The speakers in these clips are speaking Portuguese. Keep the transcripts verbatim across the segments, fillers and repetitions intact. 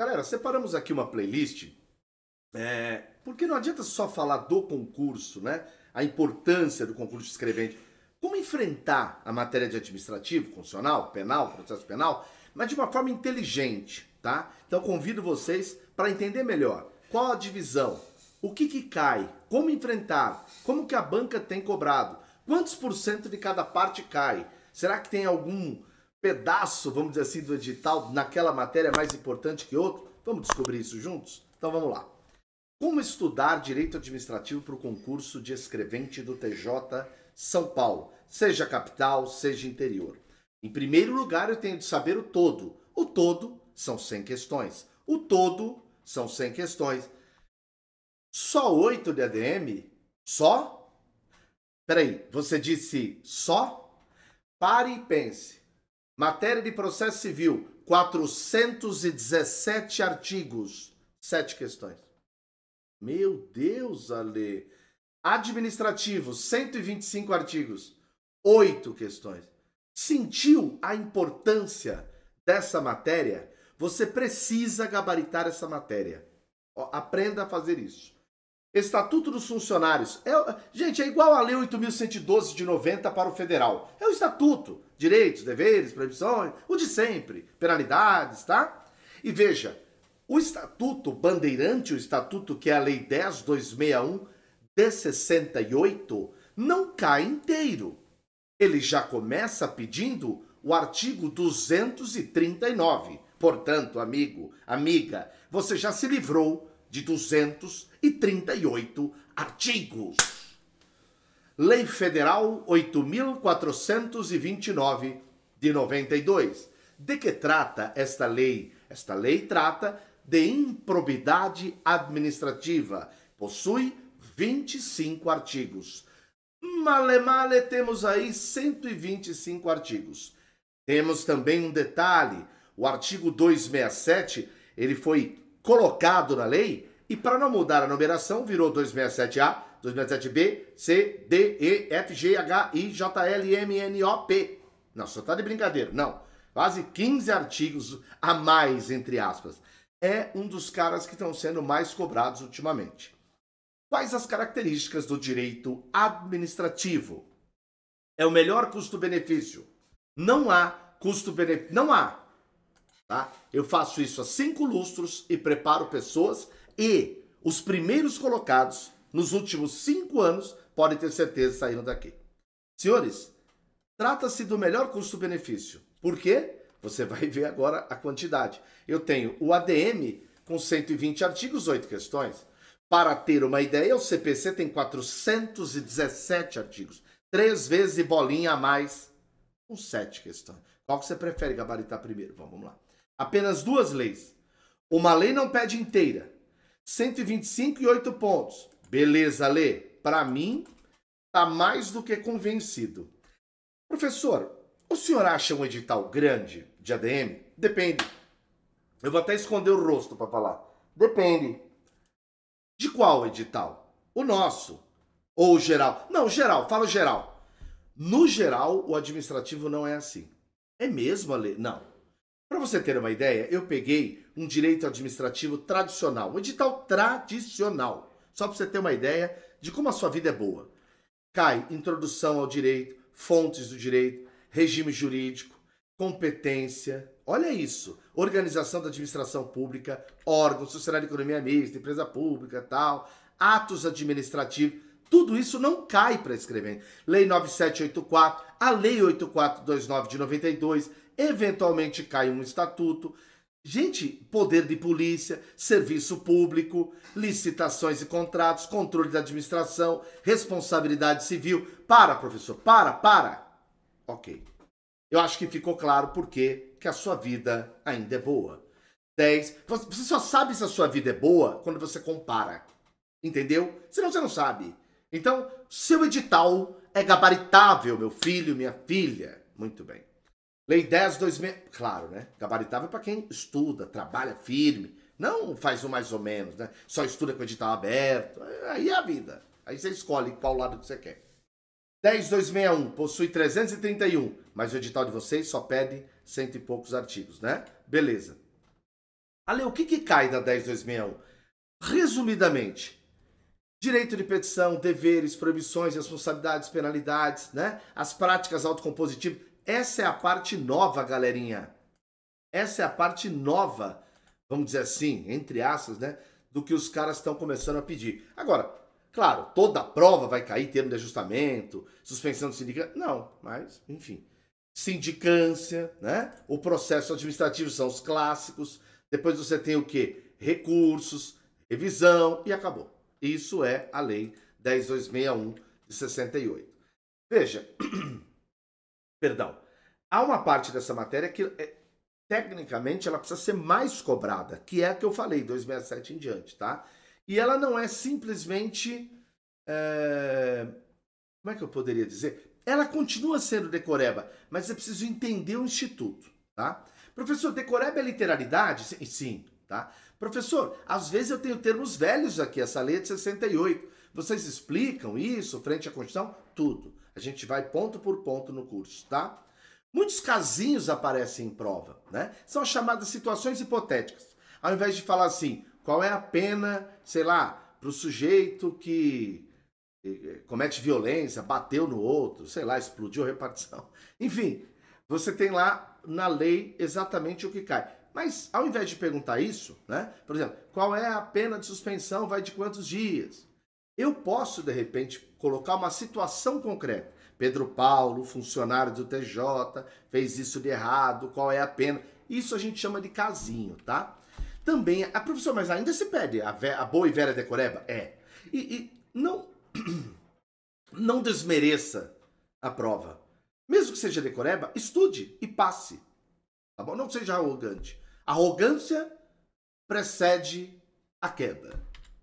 Galera, separamos aqui uma playlist, é, porque não adianta só falar do concurso, né? A importância do concurso de escrevente. Como enfrentar a matéria de administrativo, constitucional, penal, processo penal, mas de uma forma inteligente, tá? Então convido vocês para entender melhor qual a divisão, o que que cai, como enfrentar, como que a banca tem cobrado, quantos por cento de cada parte cai, será que tem algum pedaço, vamos dizer assim, do edital naquela matéria mais importante que outro? Vamos descobrir isso juntos? Então vamos lá. Como estudar direito administrativo para o concurso de escrevente do T J São Paulo, seja capital, seja interior? Em primeiro lugar, eu tenho de saber o todo. O todo são cem questões. O todo são cem questões. Só oito de A D M? Só? Peraí, você disse só? Pare e pense. Matéria de processo civil, quatrocentos e dezessete artigos, sete questões. Meu Deus, Ale. Administrativo, cento e vinte e cinco artigos, oito questões. Sentiu a importância dessa matéria? Você precisa gabaritar essa matéria. Ó, aprenda a fazer isso. Estatuto dos Funcionários. É, gente, é igual à Lei oito mil cento e doze de noventa para o federal. É o estatuto. Direitos, deveres, proibições, o de sempre. Penalidades, tá? E veja, o estatuto bandeirante, o estatuto que é a Lei dez ponto duzentos e sessenta e um de sessenta e oito, não cai inteiro. Ele já começa pedindo o artigo duzentos e trinta e nove. Portanto, amigo, amiga, você já se livrou de duzentos e trinta e oito artigos. Lei Federal oito mil quatrocentos e vinte e nove, de noventa e dois. De que trata esta lei? Esta lei trata de improbidade administrativa. Possui vinte e cinco artigos. Male, male, temos aí cento e vinte e cinco artigos. Temos também um detalhe. O artigo duzentos e sessenta e sete, ele foi colocado na lei e, para não mudar a numeração, virou duzentos e sessenta e sete A, duzentos e sessenta e sete B, C, D, E, F, G, H, I, J, L, M, N, O, P. Não, só tá de brincadeira, não. Quase quinze artigos a mais, entre aspas. É um dos caras que estão sendo mais cobrados ultimamente. Quais as características do direito administrativo? É o melhor custo-benefício. Não há custo-benefício. Não há. Tá? Eu faço isso há cinco lustros e preparo pessoas, e os primeiros colocados nos últimos cinco anos podem ter certeza saíram daqui. Senhores, trata-se do melhor custo-benefício. Por quê? Você vai ver agora a quantidade. Eu tenho o A D M com cento e vinte artigos, oito questões. Para ter uma ideia, o C P C tem quatrocentos e dezessete artigos. Três vezes bolinha a mais, com sete questões. Qual que você prefere gabaritar primeiro? Vamos lá. Apenas duas leis. Uma lei não pede inteira. cento e vinte e cinco e oito pontos. Beleza, Lê. Para mim, tá mais do que convencido. Professor, o senhor acha um edital grande de A D M? Depende. Eu vou até esconder o rosto para falar. Depende. De qual edital? O nosso. Ou o geral? Não, geral. Fala geral. No geral, o administrativo não é assim. É mesmo, Ale? Não. Para você ter uma ideia, eu peguei um direito administrativo tradicional. Um edital tradicional. Só para você ter uma ideia de como a sua vida é boa. Cai introdução ao direito, fontes do direito, regime jurídico, competência. Olha isso. Organização da administração pública, órgão, sociedade de economia mista, empresa pública, tal, atos administrativos. Tudo isso não cai para escrevente. Lei nove mil setecentos e oitenta e quatro, a Lei oito mil quatrocentos e vinte e nove de noventa e dois, eventualmente cai um estatuto. Gente, poder de polícia, serviço público, licitações e contratos, controle da administração, responsabilidade civil. Para, professor, para, para. Ok. Eu acho que ficou claro porque que a sua vida ainda é boa. dez. Você só sabe se a sua vida é boa quando você compara. Entendeu? Senão você não sabe. Então, seu edital é gabaritável, meu filho, minha filha. Muito bem. Lei dez ponto duzentos e sessenta e um, claro, né? Gabaritável para quem estuda, trabalha firme, não faz um mais ou menos, né? Só estuda com o edital aberto, aí é a vida. Aí você escolhe qual lado que você quer. dez ponto duzentos e sessenta e um possui trezentos e trinta e um, mas o edital de vocês só pede cento e poucos artigos, né? Beleza. A lei, o que, que cai da dez mil duzentos e sessenta e um? Resumidamente, direito de petição, deveres, proibições, responsabilidades, penalidades, né? As práticas autocompositivas. Essa é a parte nova, galerinha. Essa é a parte nova, vamos dizer assim, entre aspas, né? Do que os caras estão começando a pedir. Agora, claro, toda a prova vai cair, termo de ajustamento, suspensão do sindicato. Não, mas, enfim. Sindicância, né? O processo administrativo são os clássicos. Depois você tem o quê? Recursos, revisão e acabou. Isso é a Lei dez mil duzentos e sessenta e um de sessenta e oito. Veja, perdão, há uma parte dessa matéria que é, tecnicamente ela precisa ser mais cobrada, que é a que eu falei, dois sessenta e sete em diante, tá? E ela não é simplesmente, é, como é que eu poderia dizer? Ela continua sendo decoreba, mas é preciso entender o instituto, tá? Professor, decoreba é literalidade? Sim, sim, tá? Professor, às vezes eu tenho termos velhos aqui, essa lei é de sessenta e oito. Vocês explicam isso frente à Constituição? Tudo. A gente vai ponto por ponto no curso, tá? Muitos casinhos aparecem em prova, né? São as chamadas situações hipotéticas. Ao invés de falar assim, qual é a pena, sei lá, para o sujeito que comete violência, bateu no outro, sei lá, explodiu a repartição. Enfim, você tem lá na lei exatamente o que cai. Mas, ao invés de perguntar isso, né? Por exemplo, qual é a pena de suspensão, vai de quantos dias? Eu posso, de repente, colocar uma situação concreta. Pedro Paulo, funcionário do T J, fez isso de errado, qual é a pena? Isso a gente chama de casinho, tá? Também, a professora, mas ainda se pede a, a boa e velha decoreba? É. E, e não, não desmereça a prova. Mesmo que seja decoreba, estude e passe. Tá bom? Não seja arrogante. Arrogância precede a queda,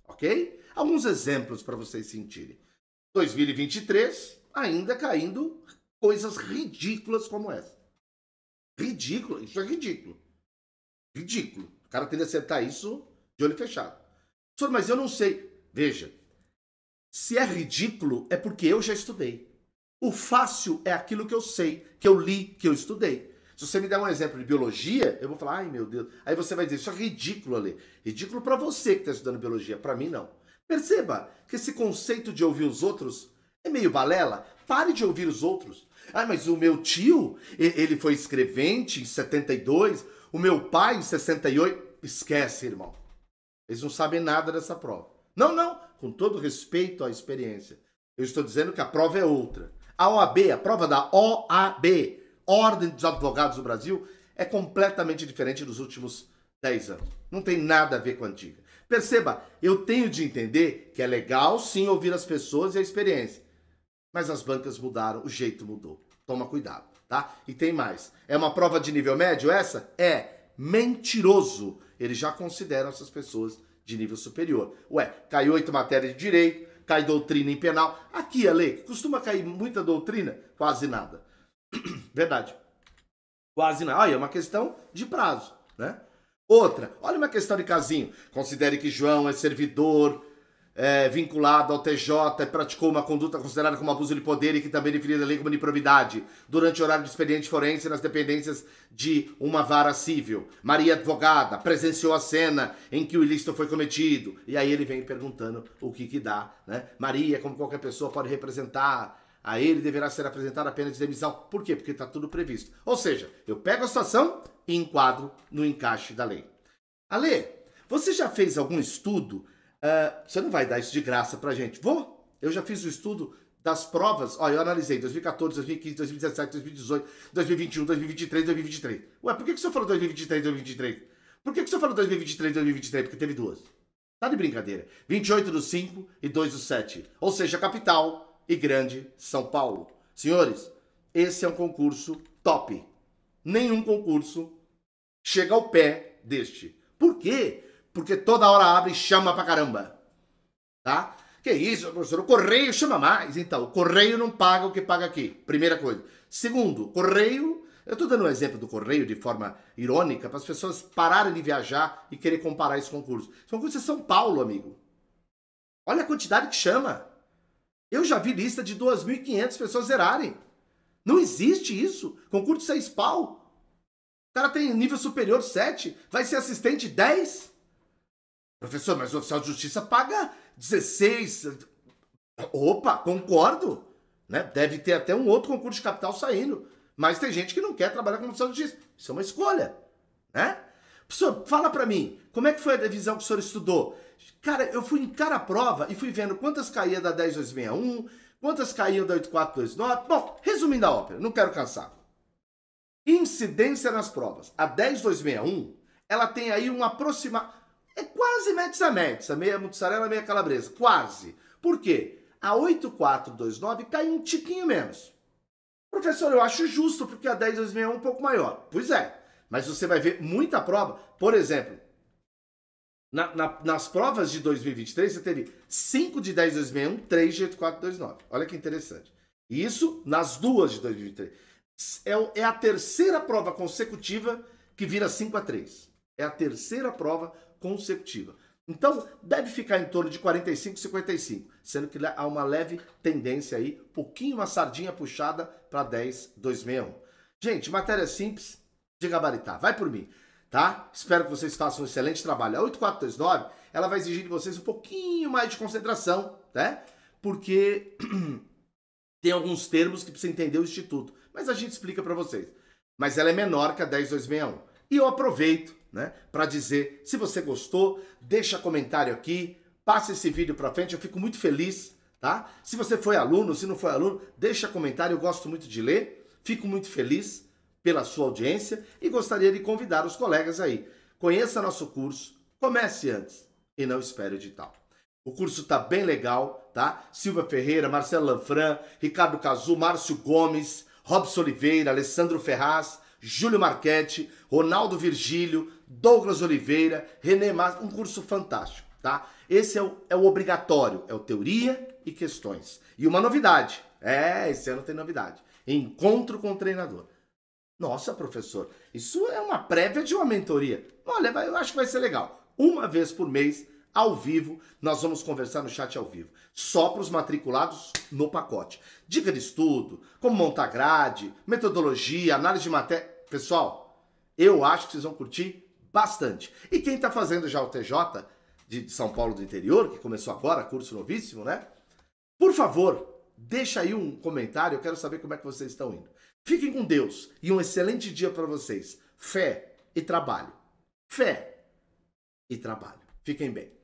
ok? Alguns exemplos para vocês sentirem. dois mil e vinte e três, ainda caindo coisas ridículas como essa. Ridículo, isso é ridículo. Ridículo. O cara tem que acertar isso de olho fechado. Senhor, mas eu não sei. Veja, se é ridículo é porque eu já estudei. O fácil é aquilo que eu sei, que eu li, que eu estudei. Se você me der um exemplo de biologia, eu vou falar, ai meu Deus. Aí você vai dizer, isso é ridículo, Ale. Ridículo pra você que tá estudando biologia, pra mim não. Perceba que esse conceito de ouvir os outros é meio balela. Pare de ouvir os outros. Ah, mas o meu tio, ele foi escrevente em setenta e dois, o meu pai em sessenta e oito. Esquece, irmão. Eles não sabem nada dessa prova. Não, não. Com todo respeito à experiência. Eu estou dizendo que a prova é outra. A O A B, a prova da O A B, Ordem dos Advogados do Brasil, é completamente diferente dos últimos dez anos. Não tem nada a ver com a antiga. Perceba, eu tenho de entender que é legal sim ouvir as pessoas e a experiência. Mas as bancas mudaram, o jeito mudou. Toma cuidado, tá? E tem mais. É uma prova de nível médio essa? É. Mentiroso. Eles já consideram essas pessoas de nível superior. Ué, cai oito matérias de direito, cai doutrina em penal. Aqui, Ale, costuma cair muita doutrina? Quase nada. Verdade. Quase não. Olha, é uma questão de prazo, né? Outra, olha uma questão de casinho. Considere que João é servidor é, vinculado ao T J e praticou uma conduta considerada como abuso de poder e que também é definida a lei como improbidade durante o horário de expediente forense nas dependências de uma vara civil. Maria, advogada, presenciou a cena em que o ilícito foi cometido. E aí ele vem perguntando o que que dá, né? Maria, como qualquer pessoa, pode representar... A ele deverá ser apresentada a pena de demissão. Por quê? Porque está tudo previsto. Ou seja, eu pego a situação e enquadro no encaixe da lei. Ale, você já fez algum estudo? Uh, você não vai dar isso de graça pra gente. Vou? Eu já fiz o estudo das provas. Olha, eu analisei dois mil e quatorze, dois mil e quinze, dois mil e dezessete, dois mil e dezoito, dois mil e vinte e um, dois mil e vinte e três, dois mil e vinte e três. Ué, por que que o senhor falou dois mil e vinte e três, dois mil e vinte e três? Por que que o senhor falou dois mil e vinte e três, dois mil e vinte e três? Porque teve duas. Tá de brincadeira. vinte e oito do cinco e dois do sete. Ou seja, capital... e grande São Paulo. Senhores, esse é um concurso top. Nenhum concurso chega ao pé deste. Por quê? Porque toda hora abre e chama pra caramba. Tá? Que isso, professor? O Correio chama mais. Então, o Correio não paga o que paga aqui. Primeira coisa. Segundo, Correio... Eu tô dando um exemplo do Correio de forma irônica para as pessoas pararem de viajar e querer comparar esse concurso. Esse concurso é São Paulo, amigo. Olha a quantidade que chama. Eu já vi lista de duas mil e quinhentas pessoas zerarem. Não existe isso. Concurso seis pau. O cara tem nível superior sete, vai ser assistente dez? Professor, mas o oficial de justiça paga dezesseis. Opa, concordo. Né? Deve ter até um outro concurso de capital saindo. Mas tem gente que não quer trabalhar como oficial de justiça. Isso é uma escolha. Né? Professor, fala pra mim, como é que foi a revisão que o senhor estudou? Cara, eu fui encarar a prova e fui vendo quantas caía da dez mil duzentos e sessenta e um, quantas caíam da oito mil quatrocentos e vinte e nove. Bom, resumindo a ópera, não quero cansar. Incidência nas provas. A dez mil duzentos e sessenta e um, ela tem aí um aproximado... É quase média a média, meia mussarela, meia calabresa. Quase. Por quê? A oito mil quatrocentos e vinte e nove cai um tiquinho menos. Professor, eu acho justo, porque a dez mil duzentos e sessenta e um é um pouco maior. Pois é. Mas você vai ver muita prova. Por exemplo, na, na, nas provas de dois mil e vinte e três, você teve cinco de dez mil duzentos e sessenta e um, três de oito mil quatrocentos e vinte e nove. Olha que interessante. E isso nas duas de dois mil e vinte e três. É a terceira prova consecutiva que vira cinco a três. É a terceira prova consecutiva. Então, deve ficar em torno de quarenta e cinco, cinquenta e cinco. Sendo que há uma leve tendência aí, pouquinho uma sardinha puxada para dez mil duzentos e sessenta e um. Gente, matéria simples de gabaritar. Vai por mim, tá? Espero que vocês façam um excelente trabalho. A oito mil quatrocentos e vinte e nove, ela vai exigir de vocês um pouquinho mais de concentração, né? Porque tem alguns termos que precisa entender o instituto. Mas a gente explica para vocês. Mas ela é menor que a dez mil duzentos e sessenta e um. E eu aproveito, né, para dizer, se você gostou, deixa comentário aqui, passa esse vídeo para frente, eu fico muito feliz, tá? Se você foi aluno, se não foi aluno, deixa comentário, eu gosto muito de ler, fico muito feliz pela sua audiência e gostaria de convidar os colegas aí. Conheça nosso curso, comece antes e não espere o edital. O curso tá bem legal, tá? Silva Ferreira, Marcelo Lanfran, Ricardo Cazu, Márcio Gomes, Robson Oliveira, Alessandro Ferraz, Júlio Marquete, Ronaldo Virgílio, Douglas Oliveira, René Mas, um curso fantástico, tá? Esse é o, é o obrigatório, é o teoria e questões. E uma novidade, é, esse ano tem novidade, encontro com o treinador. Nossa, professor, isso é uma prévia de uma mentoria. Olha, eu acho que vai ser legal. Uma vez por mês, ao vivo, nós vamos conversar no chat ao vivo. Só para os matriculados no pacote. Dica de estudo, como montar grade, metodologia, análise de matéria. Pessoal, eu acho que vocês vão curtir bastante. E quem está fazendo já o T J de São Paulo do Interior, que começou agora, curso novíssimo, né? Por favor, deixa aí um comentário, eu quero saber como é que vocês estão indo. Fiquem com Deus e um excelente dia para vocês. Fé e trabalho. Fé e trabalho. Fiquem bem.